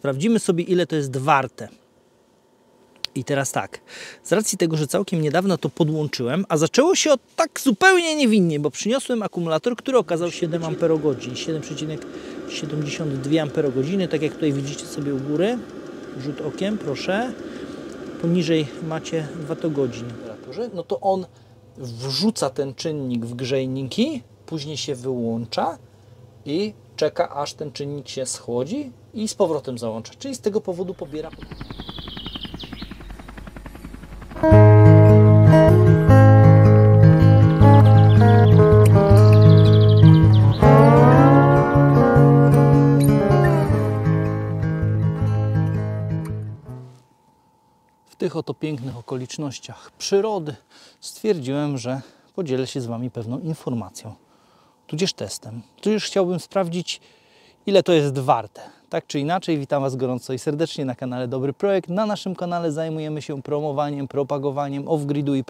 Sprawdzimy sobie, ile to jest warte. I teraz tak, z racji tego, że całkiem niedawno to podłączyłem, a zaczęło się od tak zupełnie niewinnie, bo przyniosłem akumulator, który okazał 7 Ah, 7,72 Ah, tak jak tutaj widzicie sobie u góry, rzut okiem, proszę, poniżej macie Watogodzin. No to on wrzuca ten czynnik w grzejniki, później się wyłącza i czeka, aż ten czynnik się schłodzi i z powrotem załącza, czyli z tego powodu pobiera... W tych oto pięknych okolicznościach przyrody stwierdziłem, że podzielę się z Wami pewną informacją, tudzież testem. Tudzież chciałbym sprawdzić, ile to jest warte. Tak czy inaczej, witam Was gorąco i serdecznie na kanale Dobry Projekt. Na naszym kanale zajmujemy się promowaniem, propagowaniem off-gridu i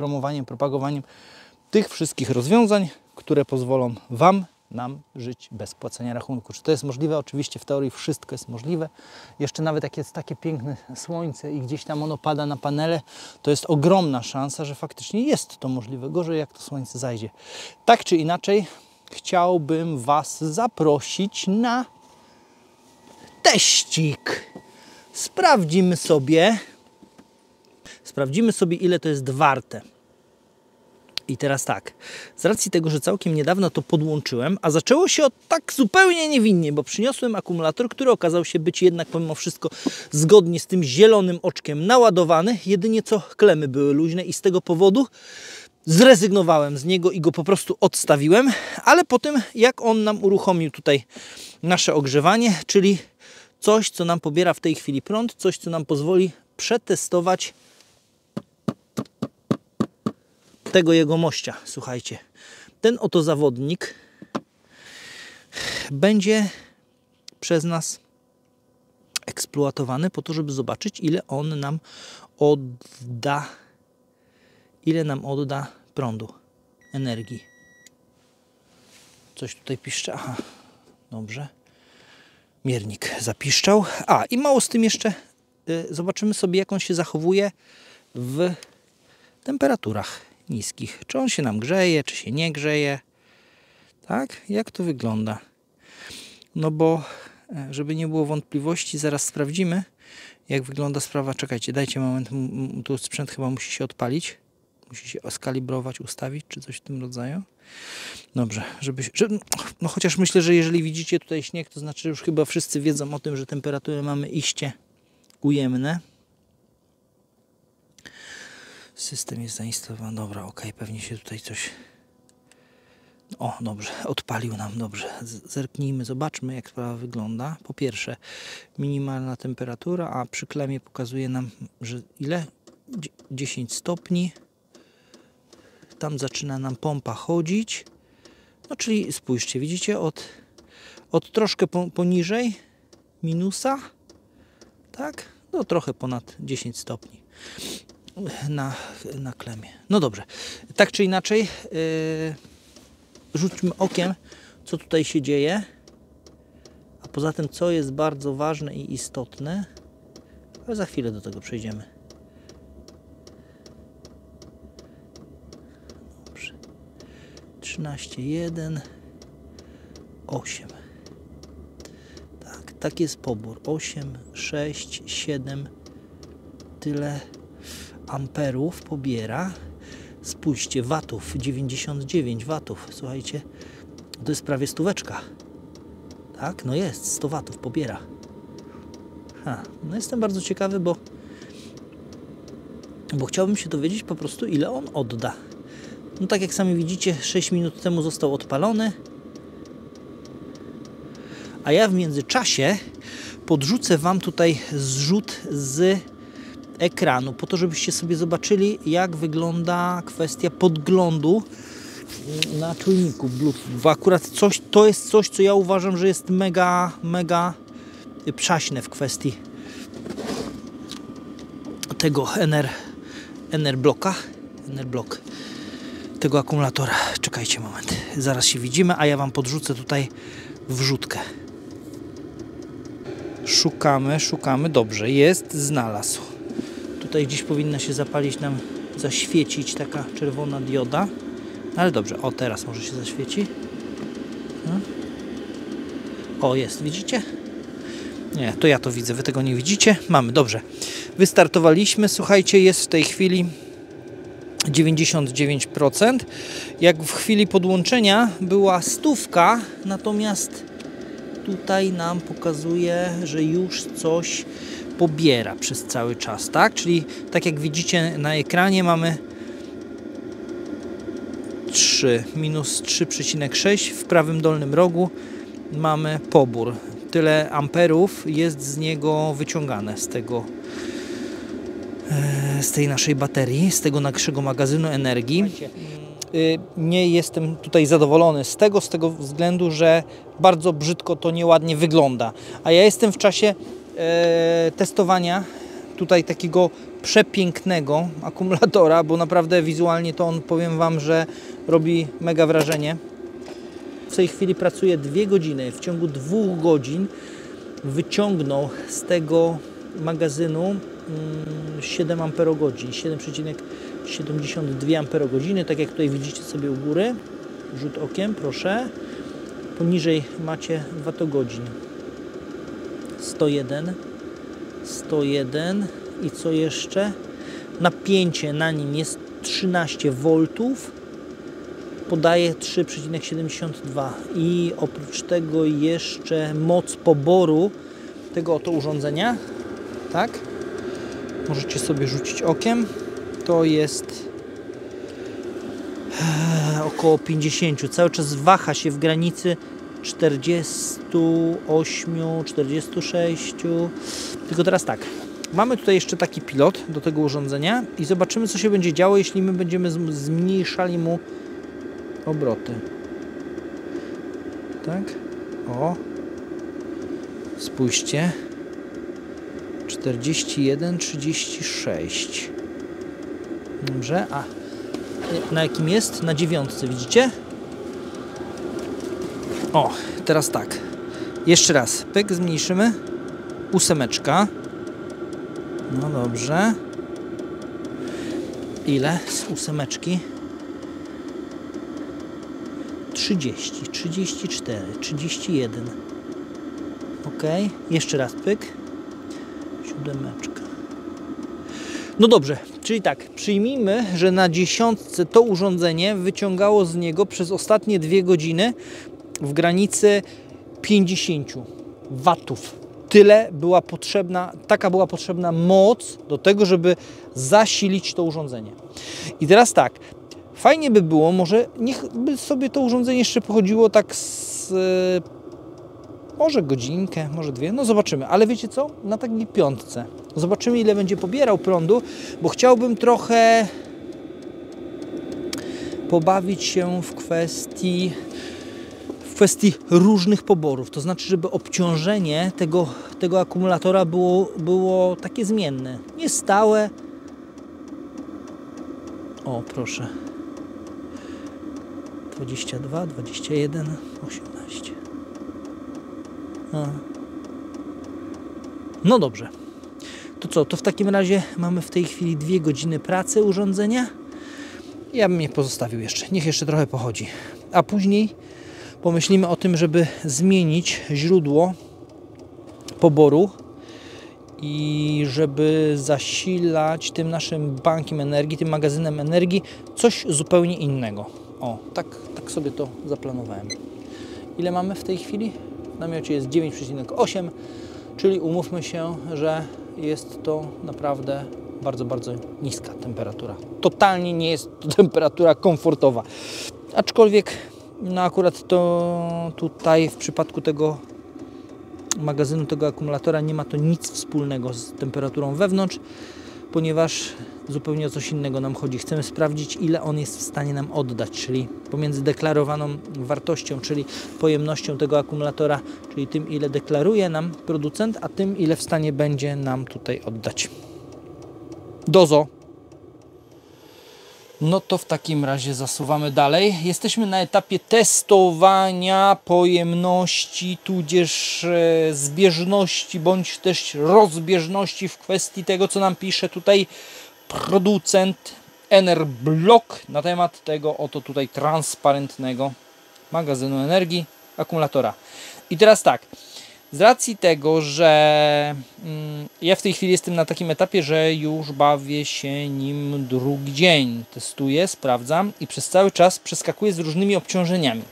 propagowaniem tych wszystkich rozwiązań, które pozwolą Wam, nam żyć bez płacenia rachunku. Czy to jest możliwe? Oczywiście w teorii wszystko jest możliwe. Jeszcze nawet jak jest takie piękne słońce i gdzieś tam ono pada na panele, to jest ogromna szansa, że faktycznie jest to możliwe. Gorzej jak to słońce zajdzie. Tak czy inaczej chciałbym Was zaprosić na teścik. Sprawdzimy sobie, ile to jest warte. I teraz tak, z racji tego, że całkiem niedawno to podłączyłem, a zaczęło się od tak zupełnie niewinnie, bo przyniosłem akumulator, który okazał się być jednak pomimo wszystko zgodnie z tym zielonym oczkiem naładowany, jedynie co klemy były luźne i z tego powodu zrezygnowałem z niego i go po prostu odstawiłem, ale po tym jak on nam uruchomił tutaj nasze ogrzewanie, czyli coś, co nam pobiera w tej chwili prąd, coś, co nam pozwoli przetestować tego jegomościa. Słuchajcie, ten oto zawodnik będzie przez nas eksploatowany po to, żeby zobaczyć, ile on nam odda, prądu, energii. Coś tutaj piszcza. Aha, dobrze. Miernik zapiszczał. A, i mało z tym jeszcze zobaczymy sobie, jak on się zachowuje w temperaturach niskich. Czy on się nam grzeje, czy się nie grzeje. Tak? Jak to wygląda? No bo, żeby nie było wątpliwości, zaraz sprawdzimy, jak wygląda sprawa. Czekajcie, dajcie moment, tu sprzęt chyba musi się odpalić. Musi się skalibrować, ustawić, czy coś w tym rodzaju. Dobrze, no chociaż myślę, że jeżeli widzicie tutaj śnieg, to znaczy, że już chyba wszyscy wiedzą o tym, że temperatury mamy iście ujemne. System jest zainstalowany. Dobra, ok, pewnie się tutaj coś... O, dobrze, odpalił nam, dobrze. Zerknijmy, zobaczmy, jak sprawa wygląda. Po pierwsze, minimalna temperatura, a przy klemie pokazuje nam, że ile? 10 stopni. Tam zaczyna nam pompa chodzić. No, czyli spójrzcie, widzicie, od troszkę poniżej minusa, tak? No, trochę ponad 10 stopni. Na klemie. No dobrze, tak czy inaczej rzućmy okiem, co tutaj się dzieje, a poza tym, co jest bardzo ważne i istotne, ale za chwilę do tego przejdziemy. Dobrze. 13,1 8. Tak, tak jest pobór. 8, 6, 7 tyle amperów pobiera. Spójrzcie, watów, 99 watów, słuchajcie, to jest prawie 100 watów, tak, no jest, 100 watów pobiera. Ha, no jestem bardzo ciekawy, bo chciałbym się dowiedzieć po prostu, ile on odda. No tak jak sami widzicie, 6 minut temu został odpalony, a ja w międzyczasie podrzucę Wam tutaj zrzut z ekranu, po to, żebyście sobie zobaczyli, jak wygląda kwestia podglądu na czujniku Bluetooth, bo akurat to jest coś, co ja uważam, że jest mega, mega przaśne w kwestii tego EnerBlock, tego akumulatora. Czekajcie moment, zaraz się widzimy, a ja Wam podrzucę tutaj wrzutkę. Szukamy, dobrze, jest, znalazł. Tutaj gdzieś powinna się zapalić nam, zaświecić taka czerwona dioda. Ale dobrze, o teraz może się zaświeci. O, jest, widzicie? Nie, to ja to widzę, wy tego nie widzicie. Mamy, dobrze. Wystartowaliśmy, słuchajcie, jest w tej chwili 99%. Jak w chwili podłączenia była 100, natomiast tutaj nam pokazuje, że już coś pobiera przez cały czas, tak? Czyli tak jak widzicie na ekranie mamy 3, minus 3,6 w prawym dolnym rogu mamy pobór. Tyle amperów jest z niego wyciągane, z tej naszej baterii, z tego naszego magazynu energii. Nie jestem tutaj zadowolony z tego względu, że bardzo brzydko to nieładnie wygląda. A ja jestem w czasie testowania tutaj takiego przepięknego akumulatora, bo naprawdę wizualnie to on, powiem Wam, że robi mega wrażenie. W tej chwili pracuję 2 godziny. W ciągu 2 godzin wyciągnął z tego magazynu 7 amperogodzin, 7,72 amperogodziny, tak jak tutaj widzicie sobie u góry, rzut okiem proszę, poniżej macie watogodzin 101 i co jeszcze, napięcie na nim jest 13 V, podaje 3,72 i oprócz tego jeszcze moc poboru tego oto urządzenia, tak? Możecie sobie rzucić okiem. To jest około 50. Cały czas waha się w granicy 48, 46. Tylko teraz tak. Mamy tutaj jeszcze taki pilot do tego urządzenia i zobaczymy, co się będzie działo, jeśli my będziemy zmniejszali mu obroty. Tak? O. Spójrzcie. 41, 36. Dobrze, a na jakim jest? Na 9, widzicie? O, teraz tak. Jeszcze raz, pyk, zmniejszymy. 8. No dobrze. Ile z 8? 30, 34, 31. Ok, jeszcze raz, pyk. Demeczka. No dobrze, czyli tak, przyjmijmy, że na 10 to urządzenie wyciągało z niego przez ostatnie 2 godziny w granicy 50 watów. Tyle była potrzebna, taka była potrzebna moc do tego, żeby zasilić to urządzenie. I teraz tak, fajnie by było, może niech by sobie to urządzenie jeszcze pochodziło tak z... Może godzinkę, może 2, no zobaczymy. Ale wiecie co? Na takiej 5. Zobaczymy, ile będzie pobierał prądu, bo chciałbym trochę pobawić się w kwestii różnych poborów. To znaczy, żeby obciążenie tego akumulatora było takie zmienne. Nie stałe. O, proszę. 22, 21, 18. No dobrze, to co, to w takim razie mamy w tej chwili 2 godziny pracy urządzenia. Ja bym je pozostawił jeszcze, niech jeszcze trochę pochodzi, a później pomyślimy o tym, żeby zmienić źródło poboru i żeby zasilać tym naszym bankiem energii, tym magazynem energii coś zupełnie innego. O, tak sobie to zaplanowałem. Ile mamy w tej chwili? W namiocie jest 9,8, czyli umówmy się, że jest to naprawdę bardzo, bardzo niska temperatura. Totalnie nie jest to temperatura komfortowa. Aczkolwiek, no akurat to tutaj w przypadku tego magazynu, tego akumulatora nie ma to nic wspólnego z temperaturą wewnątrz, ponieważ zupełnie o coś innego nam chodzi. Chcemy sprawdzić, ile on jest w stanie nam oddać, czyli pomiędzy deklarowaną wartością, czyli pojemnością tego akumulatora, czyli tym, ile deklaruje nam producent, a tym, ile w stanie będzie nam tutaj oddać. Dozo! No to w takim razie zasuwamy dalej. Jesteśmy na etapie testowania pojemności, tudzież zbieżności, bądź też rozbieżności w kwestii tego, co nam pisze tutaj producent EnerBlock na temat tego oto tutaj transparentnego magazynu energii, akumulatora. I teraz tak, z racji tego, że ja w tej chwili jestem na takim etapie, że już bawię się nim drugi dzień. Testuję, sprawdzam i przez cały czas przeskakuję z różnymi obciążeniami.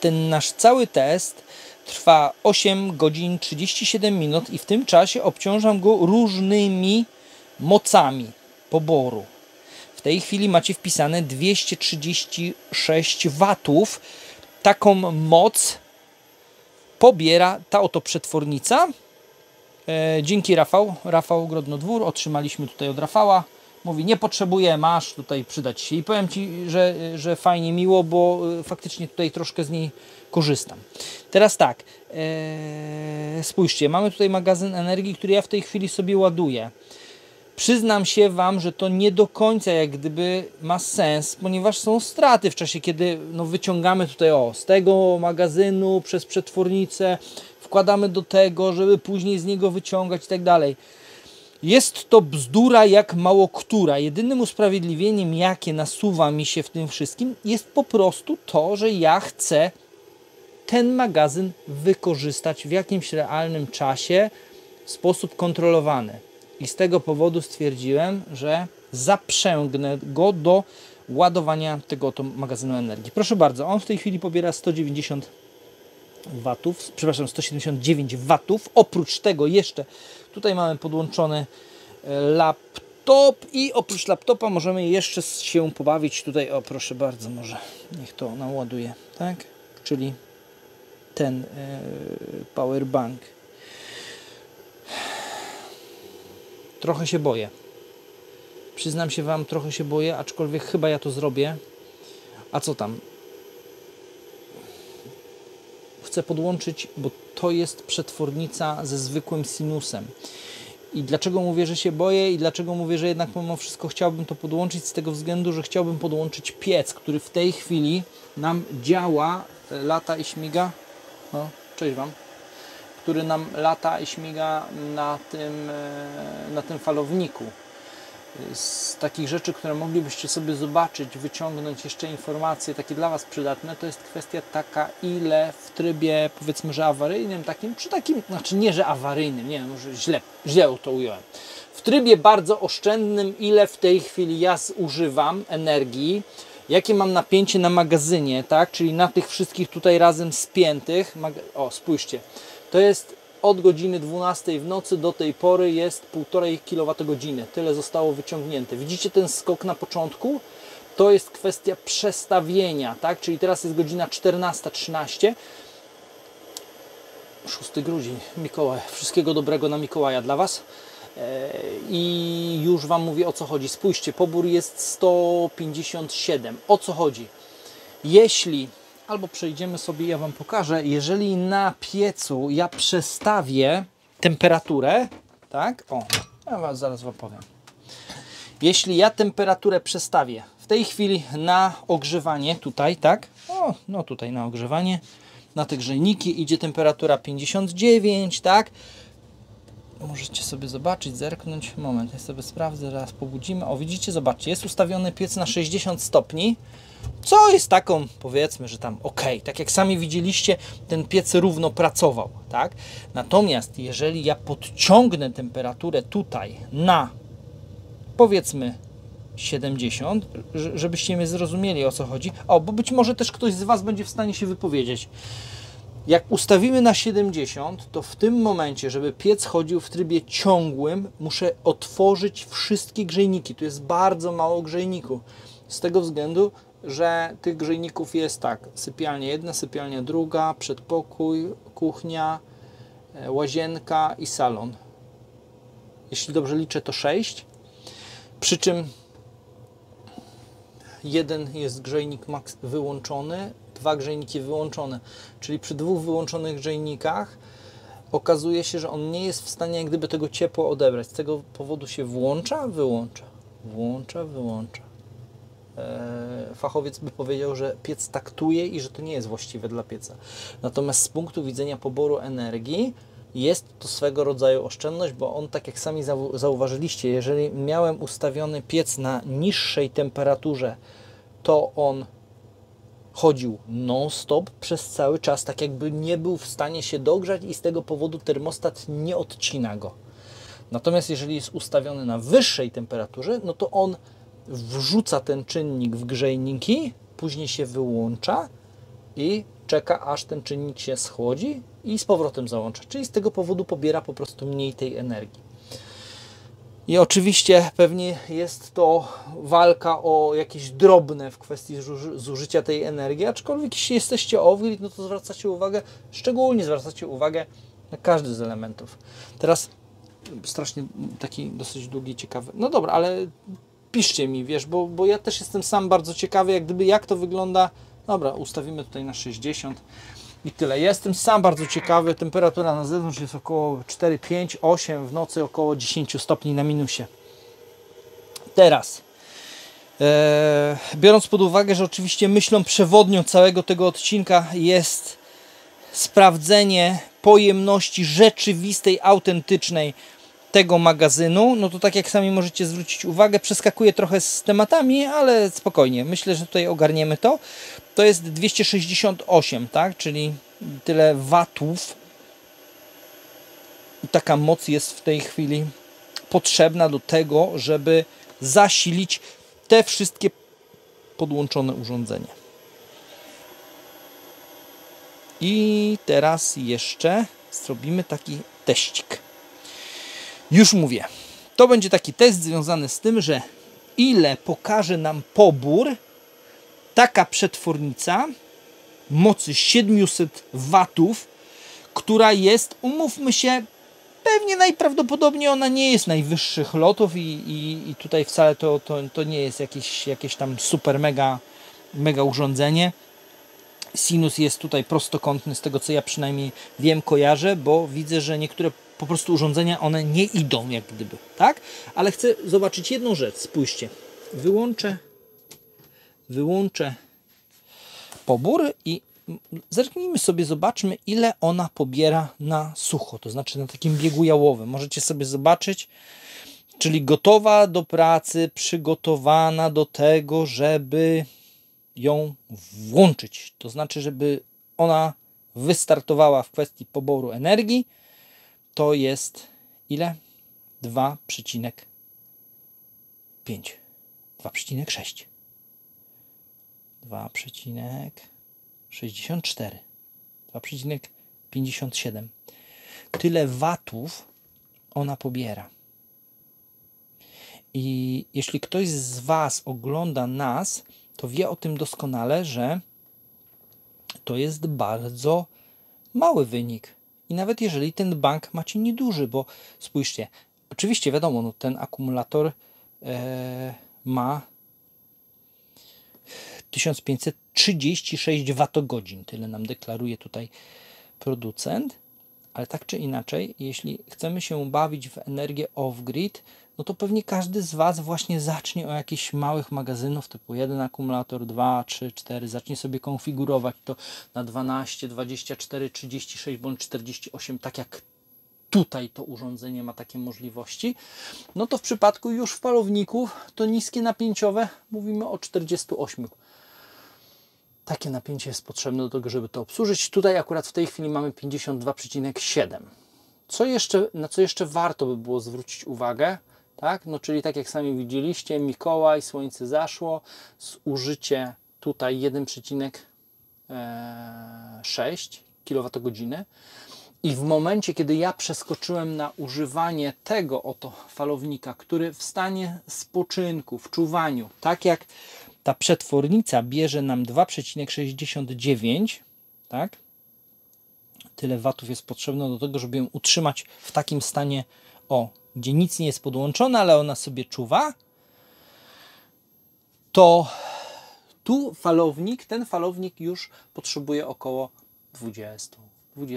Ten nasz cały test trwa 8 godzin 37 minut i w tym czasie obciążam go różnymi mocami poboru. W tej chwili macie wpisane 236 watów. Taką moc pobiera ta oto przetwornica. Dzięki Rafał Grodno-Dwór. Otrzymaliśmy tutaj od Rafała. Mówi, nie potrzebuję, masz tutaj, przydać się. I powiem Ci, że fajnie, miło, bo faktycznie tutaj troszkę z niej korzystam. Teraz tak, spójrzcie, mamy tutaj magazyn energii, który ja w tej chwili sobie ładuję. Przyznam się Wam, że to nie do końca jak gdyby ma sens, ponieważ są straty w czasie, kiedy no, wyciągamy tutaj z tego magazynu przez przetwornicę, wkładamy do tego, żeby później z niego wyciągać i tak dalej. Jest to bzdura jak mało która. Jedynym usprawiedliwieniem, jakie nasuwa mi się w tym wszystkim, jest po prostu to, że ja chcę ten magazyn wykorzystać w jakimś realnym czasie w sposób kontrolowany. I z tego powodu stwierdziłem, że zaprzęgnę go do ładowania tego oto magazynu energii. Proszę bardzo, on w tej chwili pobiera 179 watów. Oprócz tego jeszcze tutaj mamy podłączony laptop i oprócz laptopa możemy jeszcze się pobawić tutaj. O, proszę bardzo, może niech to naładuje, tak? Czyli ten powerbank. Trochę się boję. Przyznam się Wam, trochę się boję, aczkolwiek chyba ja to zrobię. A co tam? Chcę podłączyć, bo to jest przetwornica ze zwykłym sinusem. I dlaczego mówię, że się boję i dlaczego mówię, że jednak mimo wszystko chciałbym to podłączyć? Z tego względu, że chciałbym podłączyć piec, który w tej chwili nam działa, lata i śmiga. No, cześć Wam. Który nam lata i śmiga na tym falowniku. Z takich rzeczy, które moglibyście sobie zobaczyć, wyciągnąć jeszcze informacje takie dla Was przydatne, to jest kwestia taka, ile w trybie, powiedzmy, że awaryjnym, znaczy nie, że awaryjnym, nie wiem, może źle to ująłem. W trybie bardzo oszczędnym, ile w tej chwili ja zużywam energii, jakie mam napięcie na magazynie, tak, czyli na tych wszystkich tutaj razem spiętych. O, spójrzcie. To jest od godziny 12 w nocy do tej pory jest 1,5 kWh. Tyle zostało wyciągnięte. Widzicie ten skok na początku? To jest kwestia przestawienia, tak? Czyli teraz jest godzina 14:13. 6 grudzień, Mikołaj. Wszystkiego dobrego na Mikołaja dla Was. I już Wam mówię, o co chodzi. Spójrzcie, pobór jest 157. O co chodzi? Jeśli... Albo przejdziemy sobie, ja Wam pokażę. Jeżeli na piecu ja przestawię temperaturę, tak? O, ja zaraz Wam powiem. Jeśli ja temperaturę przestawię w tej chwili na ogrzewanie, tutaj, tak? O, no tutaj na ogrzewanie, na te grzejniki idzie temperatura 59, tak? Możecie sobie zobaczyć, zerknąć. Moment, ja sobie sprawdzę, zaraz pobudzimy. O, widzicie, zobaczcie, jest ustawiony piec na 60 stopni. Co jest taką, powiedzmy, że tam ok, tak jak sami widzieliście, ten piec równo pracował, tak? Natomiast jeżeli ja podciągnę temperaturę tutaj na, powiedzmy, 70, żebyście mnie zrozumieli, o co chodzi, bo być może też ktoś z Was będzie w stanie się wypowiedzieć. Jak ustawimy na 70, to w tym momencie, żeby piec chodził w trybie ciągłym, muszę otworzyć wszystkie grzejniki. Tu jest bardzo mało grzejników, z tego względu, że tych grzejników jest tak, sypialnia jedna, sypialnia druga, przedpokój, kuchnia, łazienka i salon. Jeśli dobrze liczę, to 6, przy czym jeden jest grzejnik max wyłączony, 2 grzejniki wyłączone, czyli przy 2 wyłączonych grzejnikach okazuje się, że on nie jest w stanie jak gdyby tego ciepła odebrać. Z tego powodu się włącza, wyłącza, włącza, wyłącza. fachowiec by powiedział, że piec taktuje i że to nie jest właściwe dla pieca. Natomiast z punktu widzenia poboru energii jest to swego rodzaju oszczędność, bo on, tak jak sami zauważyliście, jeżeli miałem ustawiony piec na niższej temperaturze, to on chodził non-stop przez cały czas, tak jakby nie był w stanie się dogrzać i z tego powodu termostat nie odcina go. Natomiast jeżeli jest ustawiony na wyższej temperaturze, no to on wrzuca ten czynnik w grzejniki, później się wyłącza i czeka, aż ten czynnik się schłodzi i z powrotem załącza. Czyli z tego powodu pobiera po prostu mniej tej energii. I oczywiście pewnie jest to walka o jakieś drobne w kwestii zużycia tej energii, aczkolwiek jeśli jesteście off-grid, no to zwracacie uwagę, szczególnie zwracacie uwagę na każdy z elementów. Teraz strasznie taki dosyć długi, ciekawy, no dobra, ale piszcie mi, wiesz, bo ja też jestem sam bardzo ciekawy, jak gdyby, jak to wygląda. Dobra, ustawimy tutaj na 60 i tyle. Jestem sam bardzo ciekawy, temperatura na zewnątrz jest około 4, 5, 8, w nocy około 10 stopni na minusie. Teraz, biorąc pod uwagę, że oczywiście myślą przewodnią całego tego odcinka jest sprawdzenie pojemności rzeczywistej, autentycznej tego magazynu, no to tak jak sami możecie zwrócić uwagę, przeskakuję trochę z tematami, ale spokojnie, myślę, że tutaj ogarniemy to. To jest 268, tak, czyli tyle watów i taka moc jest w tej chwili potrzebna do tego, żeby zasilić te wszystkie podłączone urządzenia. I teraz jeszcze zrobimy taki teścik. Już mówię, to będzie taki test związany z tym, że ile pokaże nam pobór taka przetwornica mocy 700 watów, która jest, umówmy się, pewnie najprawdopodobniej ona nie jest najwyższych lotów i tutaj wcale to nie jest jakieś tam super mega urządzenie. Sinus jest tutaj prostokątny, z tego co ja przynajmniej wiem, kojarzę, bo widzę, że niektóre po prostu urządzenia, one nie idą jak gdyby, tak? Ale chcę zobaczyć jedną rzecz, spójrzcie. Wyłączę pobór i zerknijmy sobie, zobaczmy, ile ona pobiera na sucho, to znaczy na takim biegu jałowym. Możecie sobie zobaczyć, czyli gotowa do pracy, przygotowana do tego, żeby ją włączyć, to znaczy, żeby ona wystartowała w kwestii poboru energii, to jest ile? 2,5, 2,6, 2,64, 2,57. Tyle watów ona pobiera. I jeśli ktoś z Was ogląda nas, to wie o tym doskonale, że to jest bardzo mały wynik. I nawet jeżeli ten bank macie nieduży, bo spójrzcie, oczywiście wiadomo, no, ten akumulator ma 1536 watogodzin, tyle nam deklaruje tutaj producent, ale tak czy inaczej, jeśli chcemy się bawić w energię off-grid, no to pewnie każdy z Was właśnie zacznie od jakichś małych magazynów typu 1 akumulator, 2, 3, 4, zacznie sobie konfigurować to na 12, 24, 36 bądź 48, tak jak tutaj to urządzenie ma takie możliwości. No to w przypadku już falowników to niskie napięciowe, mówimy o 48. Takie napięcie jest potrzebne do tego, żeby to obsłużyć. Tutaj akurat w tej chwili mamy 52,7. Na co jeszcze warto by było zwrócić uwagę? Tak? No, czyli tak jak sami widzieliście, Mikołaj, słońce zaszło, zużycie tutaj 1,6 kWh i w momencie, kiedy ja przeskoczyłem na używanie tego oto falownika, który w stanie spoczynku, w czuwaniu, tak jak ta przetwornica bierze nam 2,69, tak? Tyle watów jest potrzebne do tego, żeby ją utrzymać w takim stanie, o, gdzie nic nie jest podłączone, ale ona sobie czuwa, to tu falownik, ten falownik już potrzebuje około 20-25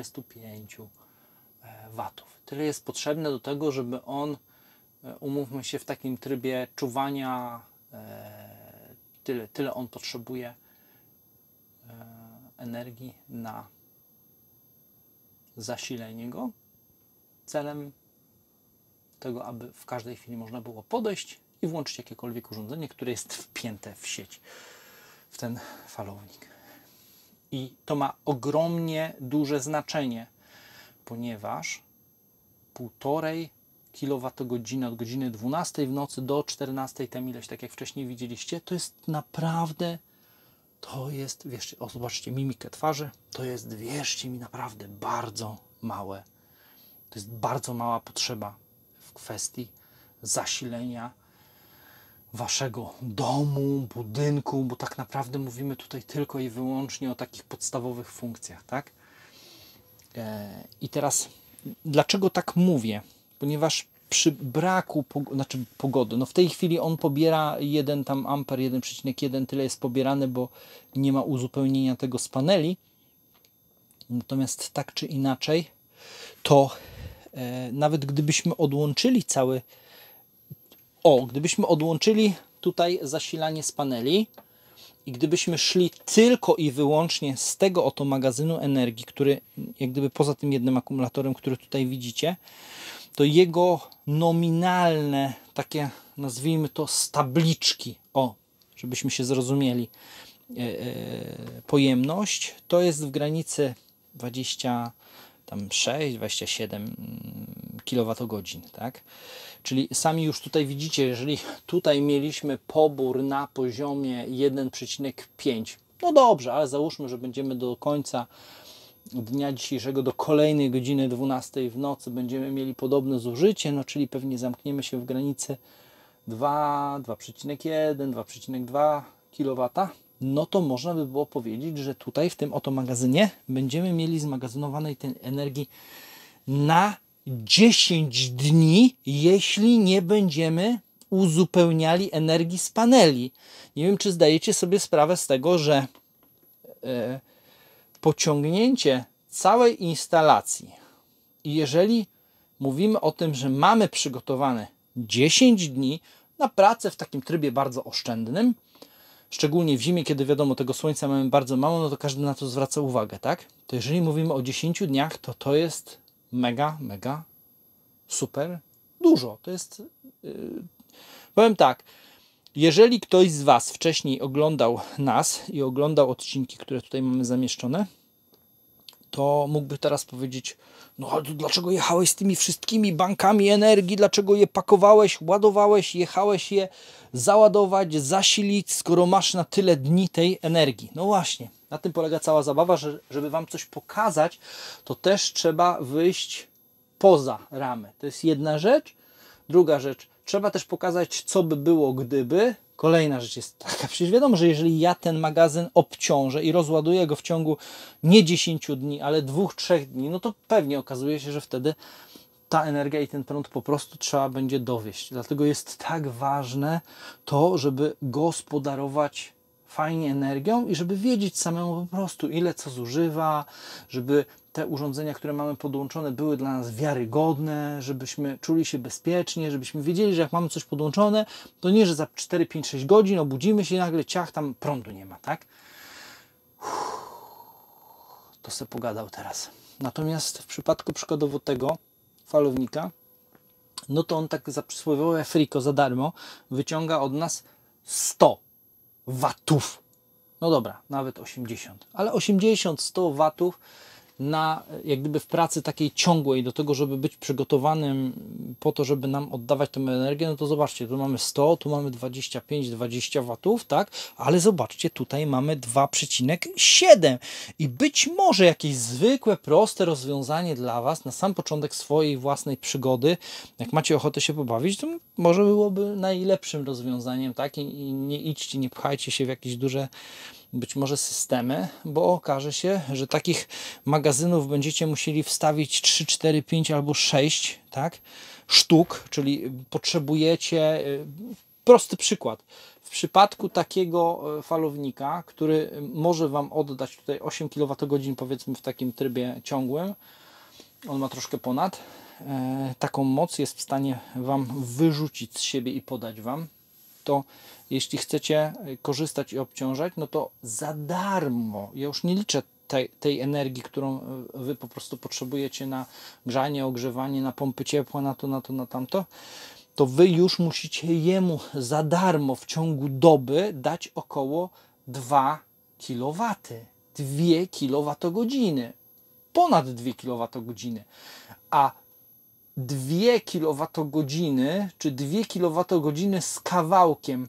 watów. Tyle jest potrzebne do tego, żeby on, umówmy się, w takim trybie czuwania tyle on potrzebuje energii na zasilenie go, celem tego, aby w każdej chwili można było podejść i włączyć jakiekolwiek urządzenie, które jest wpięte w sieć, w ten falownik. I to ma ogromnie duże znaczenie, ponieważ 1,5 kWh od godziny 12 w nocy do 14, tam ileś, tak jak wcześniej widzieliście, to jest naprawdę, wieszcie, o, zobaczcie mimikę twarzy, to jest, wierzcie mi, naprawdę bardzo małe. To jest bardzo mała potrzeba w kwestii zasilenia waszego domu, budynku, bo tak naprawdę mówimy tutaj tylko i wyłącznie o takich podstawowych funkcjach, tak? I teraz, dlaczego tak mówię? Ponieważ przy braku pogody, no w tej chwili on pobiera 1 tam amper, 1,1, tyle jest pobierane, bo nie ma uzupełnienia tego z paneli. Natomiast tak czy inaczej, to nawet gdybyśmy odłączyli cały... O, gdybyśmy odłączyli tutaj zasilanie z paneli i gdybyśmy szli tylko i wyłącznie z tego oto magazynu energii, który jak gdyby poza tym jednym akumulatorem, który tutaj widzicie, to jego nominalne, takie nazwijmy to z tabliczki, o, żebyśmy się zrozumieli, pojemność, to jest w granicy 26-27 kWh, tak? Czyli sami już tutaj widzicie, jeżeli tutaj mieliśmy pobór na poziomie 1,5, no dobrze, ale załóżmy, że będziemy do końca dnia dzisiejszego, do kolejnej godziny 12 w nocy będziemy mieli podobne zużycie, no czyli pewnie zamkniemy się w granicy 2,1-2,2 kW, no to można by było powiedzieć, że tutaj w tym oto magazynie będziemy mieli zmagazynowanej tej energii na 10 dni, jeśli nie będziemy uzupełniali energii z paneli. Nie wiem, czy zdajecie sobie sprawę z tego, że pociągnięcie całej instalacji i jeżeli mówimy o tym, że mamy przygotowane 10 dni na pracę w takim trybie bardzo oszczędnym, szczególnie w zimie, kiedy wiadomo, tego słońca mamy bardzo mało, no to każdy na to zwraca uwagę, tak? To jeżeli mówimy o 10 dniach, to to jest mega, mega, super dużo. To jest, powiem tak, jeżeli ktoś z Was wcześniej oglądał nas i oglądał odcinki, które tutaj mamy zamieszczone, to mógłby teraz powiedzieć, no ale dlaczego jechałeś z tymi wszystkimi bankami energii, dlaczego je pakowałeś, ładowałeś, jechałeś je załadować, zasilić, skoro masz na tyle dni tej energii. No właśnie, na tym polega cała zabawa, że żeby Wam coś pokazać, to też trzeba wyjść poza ramy. To jest jedna rzecz. Druga rzecz, trzeba też pokazać, co by było, gdyby. Kolejna rzecz jest taka, przecież wiadomo, że jeżeli ja ten magazyn obciążę i rozładuję go w ciągu nie 10 dni, ale 2-3 dni, no to pewnie okazuje się, że wtedy ta energia i ten prąd po prostu trzeba będzie dowieść. Dlatego jest tak ważne to, żeby gospodarować fajnie energią i żeby wiedzieć samemu po prostu, ile co zużywa, żeby te urządzenia, które mamy podłączone, były dla nas wiarygodne, żebyśmy czuli się bezpiecznie, żebyśmy wiedzieli, że jak mamy coś podłączone, to nie, że za 4, 5, 6 godzin obudzimy się i nagle ciach, tam prądu nie ma, tak? Uff, to se pogadał teraz. Natomiast w przypadku przykładowo tego falownika, no to on tak za przysłowiowe friko, za darmo, wyciąga od nas 100 watów. No dobra, nawet 80, ale 80-100 watów na, jak gdyby w pracy takiej ciągłej, do tego, żeby być przygotowanym po to, żeby nam oddawać tę energię, no to zobaczcie, tu mamy 100, tu mamy 25-20 watów, tak? Ale zobaczcie, tutaj mamy 2,7 i być może jakieś zwykłe, proste rozwiązanie dla Was na sam początek swojej własnej przygody, jak macie ochotę się pobawić, to może byłoby najlepszym rozwiązaniem, tak? I nie idźcie, nie pchajcie się w jakieś duże być może systemy, bo okaże się, że takich magazynów będziecie musieli wstawić 3, 4, 5 albo 6, tak, sztuk, czyli potrzebujecie, prosty przykład, w przypadku takiego falownika, który może Wam oddać tutaj 8 kWh powiedzmy w takim trybie ciągłym, on ma troszkę ponad, taką moc jest w stanie Wam wyrzucić z siebie i podać Wam to jeśli chcecie korzystać i obciążać, no to za darmo, ja już nie liczę tej energii, którą Wy po prostu potrzebujecie na grzanie, ogrzewanie, na pompy ciepła, na tamto, to Wy już musicie jemu za darmo w ciągu doby dać około 2 kW, 2 kWh, ponad 2 kWh, a 2 kWh, czy 2 kWh z kawałkiem,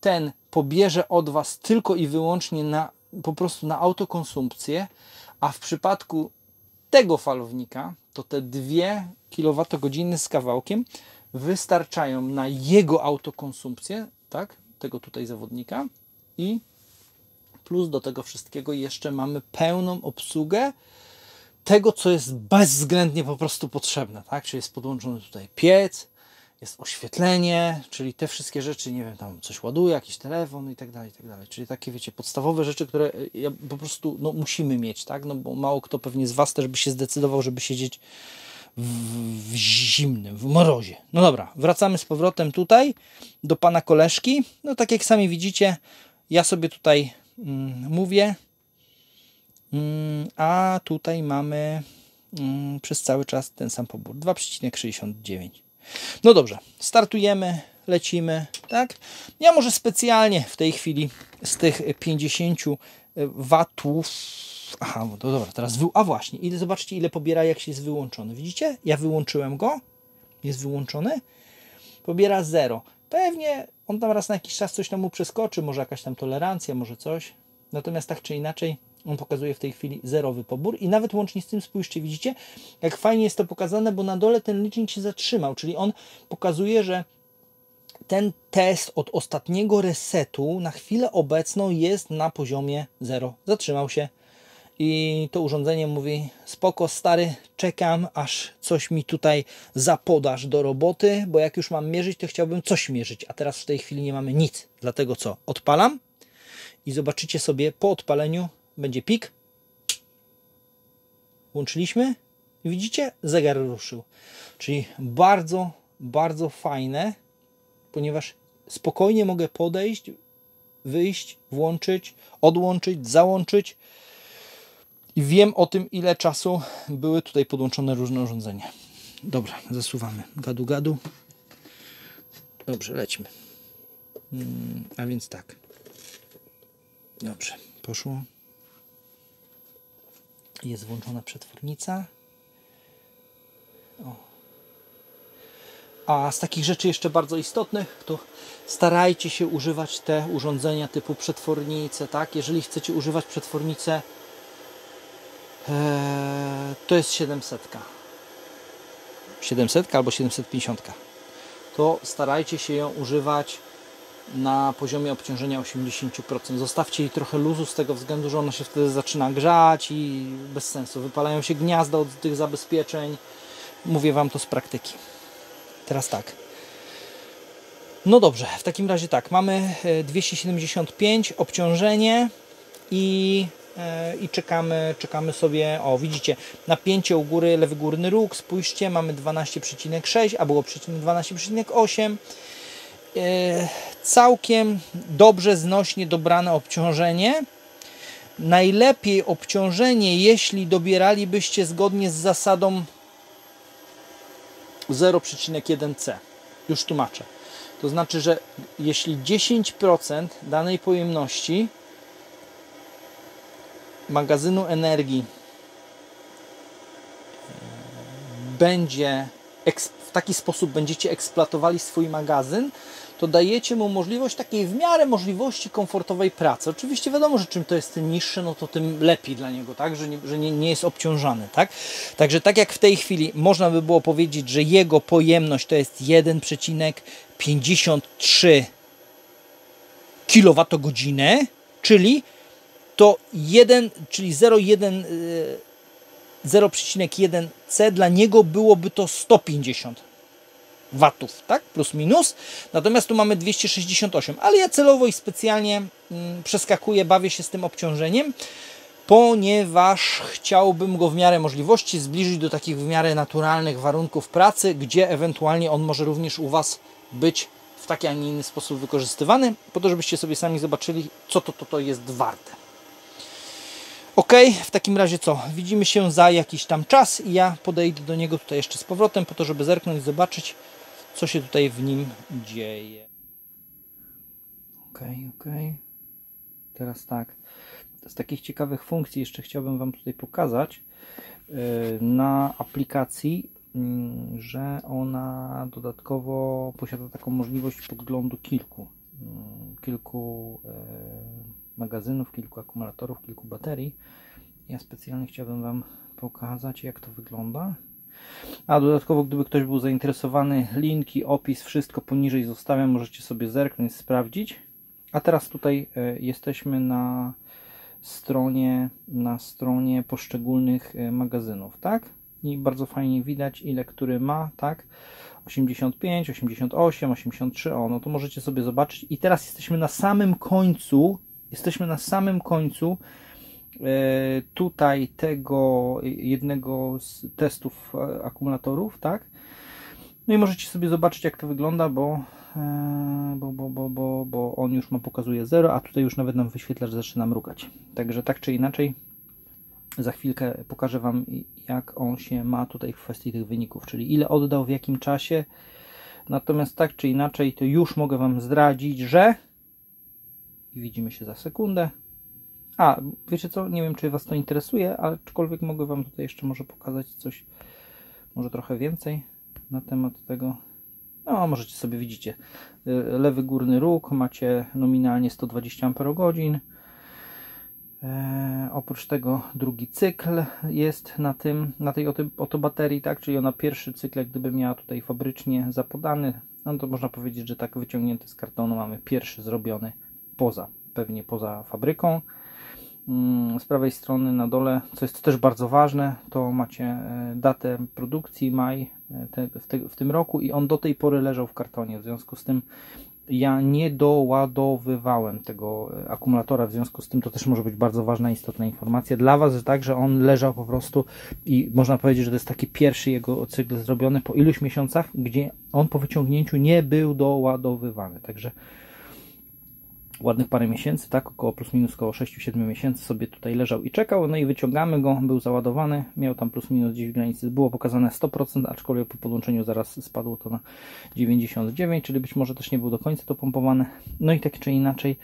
ten pobierze od Was tylko i wyłącznie po prostu na autokonsumpcję, a w przypadku tego falownika, to te 2 kWh z kawałkiem wystarczają na jego autokonsumpcję, tak, tego tutaj zawodnika, i plus do tego wszystkiego jeszcze mamy pełną obsługę tego, co jest bezwzględnie po prostu potrzebne, tak? Czyli jest podłączony tutaj piec, jest oświetlenie, czyli te wszystkie rzeczy, nie wiem, tam coś ładuje, jakiś telefon i tak dalej, czyli takie, wiecie, podstawowe rzeczy, które po prostu, no, musimy mieć, tak? No, bo mało kto pewnie z Was też by się zdecydował, żeby siedzieć w zimnym, w morozie. No dobra, wracamy z powrotem tutaj do Pana koleżki. No tak jak sami widzicie, ja sobie tutaj mówię, a tutaj mamy przez cały czas ten sam pobór, 2,69. No dobrze, startujemy, lecimy, tak? Ja może specjalnie w tej chwili z tych 50 watów, aha, no dobra, teraz, a właśnie, zobaczcie, ile pobiera, jak się jest wyłączony, widzicie? Ja wyłączyłem go, jest wyłączony, pobiera 0. Pewnie on tam raz na jakiś czas coś tam mu przeskoczy, może jakaś tam tolerancja, może coś, natomiast tak czy inaczej on pokazuje w tej chwili zerowy pobór i nawet łącznie z tym, spójrzcie, widzicie, jak fajnie jest to pokazane, bo na dole ten licznik się zatrzymał, czyli on pokazuje, że ten test od ostatniego resetu na chwilę obecną jest na poziomie 0, zatrzymał się i to urządzenie mówi: spoko stary, czekam, aż coś mi tutaj zapodasz do roboty, bo jak już mam mierzyć, to chciałbym coś mierzyć, a teraz w tej chwili nie mamy nic, dlatego co? Odpalam i zobaczycie sobie, po odpaleniu będzie pik, włączyliśmy i widzicie, zegar ruszył, czyli bardzo, bardzo fajne, ponieważ spokojnie mogę podejść, wyjść, włączyć, odłączyć, załączyć i wiem o tym, ile czasu były tutaj podłączone różne urządzenia. Dobra, zasuwamy, gadu gadu, dobrze, lećmy, a więc tak, dobrze, poszło. Jest włączona przetwornica. O. A z takich rzeczy jeszcze bardzo istotnych, to starajcie się używać te urządzenia typu przetwornice, tak? Jeżeli chcecie używać przetwornicę, to jest 700. 700 albo 750. To starajcie się ją używać na poziomie obciążenia 80%. Zostawcie jej trochę luzu z tego względu, że ona się wtedy zaczyna grzać i bez sensu. Wypalają się gniazda od tych zabezpieczeń. Mówię Wam to z praktyki. Teraz tak. No dobrze, w takim razie tak. Mamy 275 obciążenie i czekamy sobie, o widzicie, napięcie u góry, lewy górny róg, spójrzcie, mamy 12,6, a było 12,8. Całkiem dobrze, znośnie dobrane obciążenie. Najlepiej obciążenie, jeśli dobieralibyście zgodnie z zasadą 0,1C. Już tłumaczę. To znaczy, że jeśli 10% danej pojemności magazynu energii będzie w taki sposób będziecie eksploatowali swój magazyn, to dajecie mu możliwość takiej w miarę możliwości komfortowej pracy. Oczywiście wiadomo, że czym to jest niższe, no to tym lepiej dla niego, tak? Że nie jest obciążany, tak? Także tak jak w tej chwili można by było powiedzieć, że jego pojemność to jest 1,53 kWh, czyli to 0,1C dla niego byłoby to 150 watów, tak? Plus minus. Natomiast tu mamy 268, ale ja celowo i specjalnie przeskakuję, bawię się z tym obciążeniem, ponieważ chciałbym go w miarę możliwości zbliżyć do takich w miarę naturalnych warunków pracy, gdzie ewentualnie on może również u Was być w taki, a nie inny sposób wykorzystywany, po to, żebyście sobie sami zobaczyli, co to jest warte. Ok, w takim razie co? Widzimy się za jakiś tam czas i ja podejdę do niego tutaj jeszcze z powrotem, po to, żeby zerknąć, zobaczyć, co się tutaj w nim dzieje. Ok. Teraz tak. Z takich ciekawych funkcji jeszcze chciałbym Wam tutaj pokazać na aplikacji, że ona dodatkowo posiada taką możliwość podglądu kilku magazynów, kilku akumulatorów, kilku baterii. Ja specjalnie chciałbym Wam pokazać, jak to wygląda. A dodatkowo, gdyby ktoś był zainteresowany, linki, opis, wszystko poniżej zostawiam, możecie sobie zerknąć, sprawdzić. A teraz tutaj jesteśmy na stronie poszczególnych magazynów, tak? I bardzo fajnie widać, ile który ma, tak? 85, 88, 83, o, no to możecie sobie zobaczyć. I teraz jesteśmy na samym końcu, tutaj tego jednego z testów akumulatorów, tak? No i możecie sobie zobaczyć, jak to wygląda, bo on już pokazuje 0, a tutaj już nawet nam wyświetlacz zaczyna mrugać. Także tak czy inaczej, za chwilkę pokażę Wam, jak on się ma tutaj w kwestii tych wyników, czyli ile oddał, w jakim czasie. Natomiast tak czy inaczej, to już mogę Wam zdradzić, że... Widzimy się za sekundę. A, wiecie co? Nie wiem, czy Was to interesuje, aczkolwiek mogę Wam tutaj jeszcze może pokazać coś, może trochę więcej na temat tego. No, możecie sobie, widzicie, lewy górny róg, macie nominalnie 120 Ah. Oprócz tego drugi cykl jest na tej oto baterii, tak? Czyli ona pierwszy cykl, jak gdyby miała tutaj fabrycznie zapodany, no to można powiedzieć, że tak wyciągnięty z kartonu mamy pierwszy zrobiony pewnie poza fabryką. Z prawej strony na dole, co jest też bardzo ważne, to macie datę produkcji, maj w tym roku, i on do tej pory leżał w kartonie, w związku z tym ja nie doładowywałem tego akumulatora, w związku z tym to też może być bardzo ważna, istotna informacja dla Was, że tak, że on leżał po prostu i można powiedzieć, że to jest taki pierwszy jego cykl zrobiony po iluś miesiącach, gdzie on po wyciągnięciu nie był doładowywany, także ładnych parę miesięcy, tak, około plus minus około 6-7 miesięcy sobie tutaj leżał i czekał, no i wyciągamy go, był załadowany, miał tam plus minus gdzieś w granicy, było pokazane 100%, aczkolwiek po podłączeniu zaraz spadło to na 99%, czyli być może też nie był do końca to pompowane, no i tak czy inaczej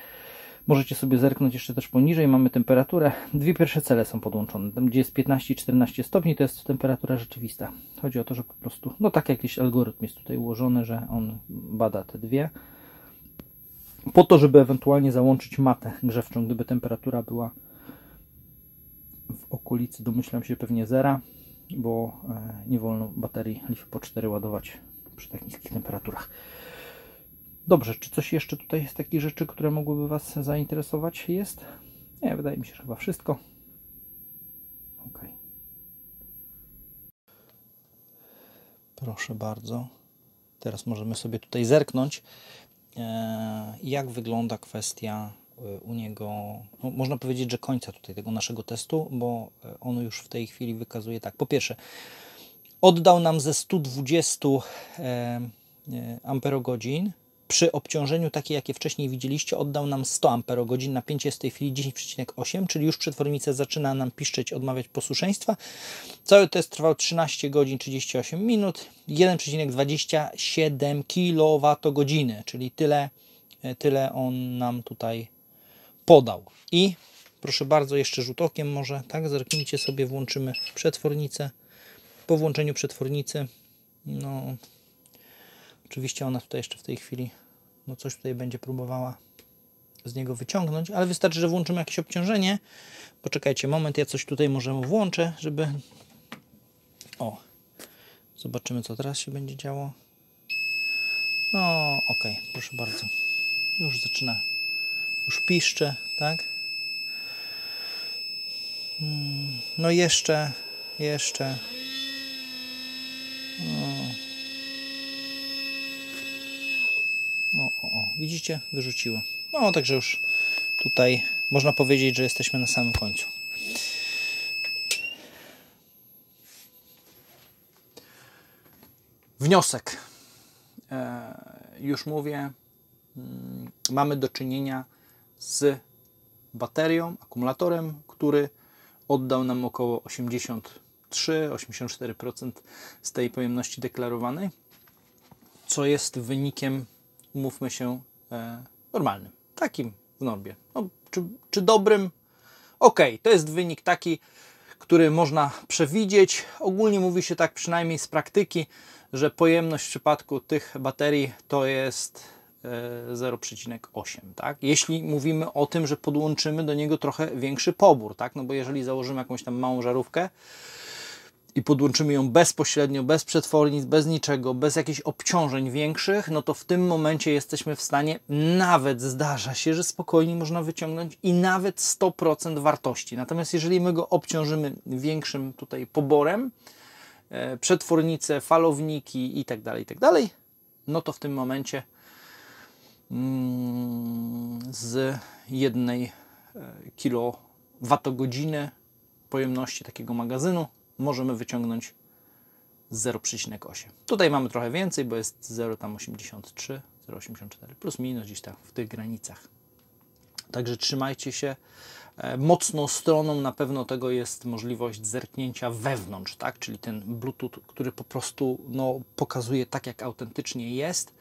możecie sobie zerknąć jeszcze też poniżej, mamy temperaturę, dwie pierwsze cele są podłączone, tam gdzie jest 15-14 stopni to jest temperatura rzeczywista, chodzi o to, że po prostu, no tak jakiś algorytm jest tutaj ułożony, że on bada te dwie, po to, żeby ewentualnie załączyć matę grzewczą, gdyby temperatura była w okolicy, domyślam się, pewnie zera, bo nie wolno baterii LiFePO4 ładować przy tak niskich temperaturach. Dobrze, czy coś jeszcze tutaj jest takich rzeczy, które mogłyby Was zainteresować? Jest? Nie, wydaje mi się, że chyba wszystko. Ok. Proszę bardzo. Teraz możemy sobie tutaj zerknąć, jak wygląda kwestia u niego, no, można powiedzieć, że końca tutaj tego naszego testu, bo on już w tej chwili wykazuje tak. Po pierwsze, oddał nam ze 120 amperogodzin, przy obciążeniu takie, jakie wcześniej widzieliście, oddał nam 100 amperogodzin, napięcie jest w tej chwili 10,8, czyli już przetwornica zaczyna nam piszczeć, odmawiać posłuszeństwa. Cały test trwał 13 godzin 38 minut, 1,27 kWh, czyli tyle on nam tutaj podał. I proszę bardzo, jeszcze rzut okiem może, tak, zerknijcie sobie, włączymy przetwornicę. Po włączeniu przetwornicy, no oczywiście ona tutaj jeszcze w tej chwili, no coś tutaj będzie próbowała z niego wyciągnąć, ale wystarczy, że włączymy jakieś obciążenie. Poczekajcie moment, ja coś tutaj może włączę, żeby... O, zobaczymy, co teraz się będzie działo. No, ok, proszę bardzo. Już zaczyna, już piszcze, tak? No jeszcze... Widzicie? Wyrzuciło. No, także już tutaj można powiedzieć, że jesteśmy na samym końcu. Wniosek. już mówię, mamy do czynienia z baterią, akumulatorem, który oddał nam około 83–84% z tej pojemności deklarowanej, co jest wynikiem, umówmy się, normalnym, takim w normie. No, czy dobrym? Ok, to jest wynik taki, który można przewidzieć. Ogólnie mówi się tak, przynajmniej z praktyki, że pojemność w przypadku tych baterii to jest 0,8, tak? Jeśli mówimy o tym, że podłączymy do niego trochę większy pobór, tak? No bo jeżeli założymy jakąś tam małą żarówkę i podłączymy ją bezpośrednio, bez przetwornic, bez niczego, bez jakichś obciążeń większych, no to w tym momencie jesteśmy w stanie, nawet zdarza się, że spokojnie można wyciągnąć i nawet 100% wartości. Natomiast jeżeli my go obciążymy większym tutaj poborem, przetwornice, falowniki itd., no to w tym momencie z 1 kWh pojemności takiego magazynu możemy wyciągnąć 0,8. Tutaj mamy trochę więcej, bo jest 0,83, 0,84 plus minus gdzieś tam w tych granicach. Także trzymajcie się mocną stroną, na pewno tego jest możliwość zerknięcia wewnątrz, tak? Czyli ten Bluetooth, który po prostu no, pokazuje tak, jak autentycznie jest.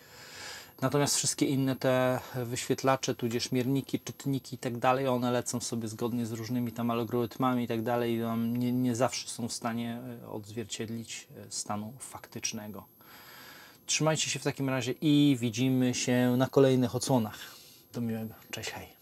Natomiast wszystkie inne te wyświetlacze, tudzież mierniki, czytniki i tak dalej, one lecą sobie zgodnie z różnymi tam algorytmami i tak dalej, nie zawsze są w stanie odzwierciedlić stanu faktycznego. Trzymajcie się w takim razie i widzimy się na kolejnych odsłonach. Do miłego, cześć, hej.